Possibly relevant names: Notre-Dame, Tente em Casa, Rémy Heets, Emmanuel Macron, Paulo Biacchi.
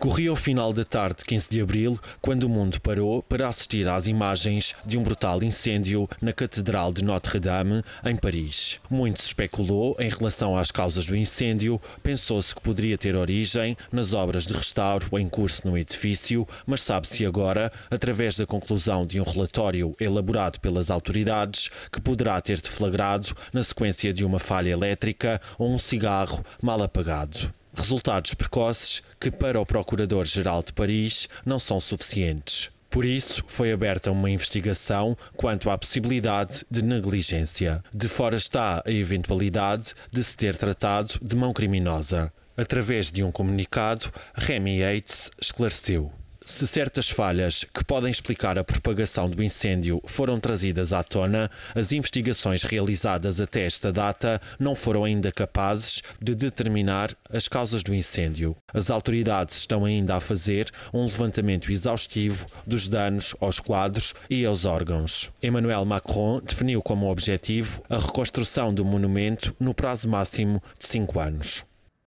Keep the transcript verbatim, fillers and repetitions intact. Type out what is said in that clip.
Corria o final da tarde de quinze de abril, quando o mundo parou para assistir às imagens de um brutal incêndio na Catedral de Notre-Dame, em Paris. Muito se especulou em relação às causas do incêndio, pensou-se que poderia ter origem nas obras de restauro em curso no edifício, mas sabe-se agora, através da conclusão de um relatório elaborado pelas autoridades, que poderá ter deflagrado na sequência de uma falha elétrica ou um cigarro mal apagado. Resultados precoces que, para o Procurador-Geral de Paris, não são suficientes. Por isso, foi aberta uma investigação quanto à possibilidade de negligência. De fora está a eventualidade de se ter tratado de mão criminosa. Através de um comunicado, Rémy Heets esclareceu: se certas falhas que podem explicar a propagação do incêndio foram trazidas à tona, as investigações realizadas até esta data não foram ainda capazes de determinar as causas do incêndio. As autoridades estão ainda a fazer um levantamento exaustivo dos danos aos quadros e aos órgãos. Emmanuel Macron definiu como objetivo a reconstrução do monumento no prazo máximo de cinco anos.